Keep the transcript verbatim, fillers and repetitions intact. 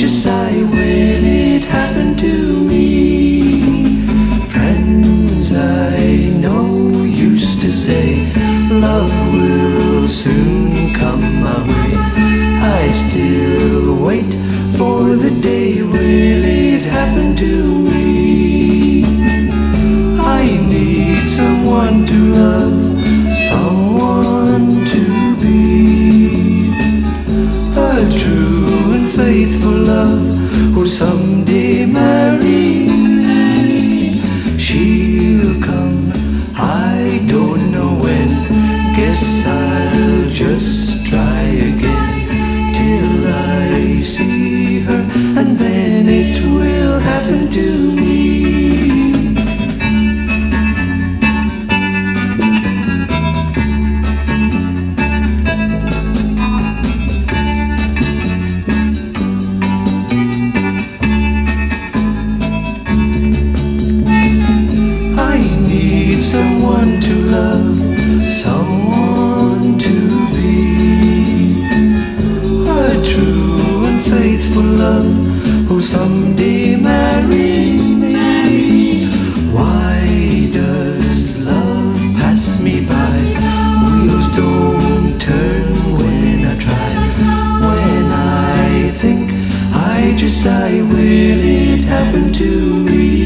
such a sigh when it happened to me. Friends I know used to say, love will soon come my way. I still wait for the day will it happen to me. I need someone to love, someone to be, a true and faithful love who'll someday marry me. She'll come, I don't know when. Guess I'll just try again till I see her, and then it will happen to me. I need someone to love, someone to be, a true and faithful love who'll someday marry me. Why does love pass me by? Wheels don't turn when I try. When I think I just sigh, will it happen to me?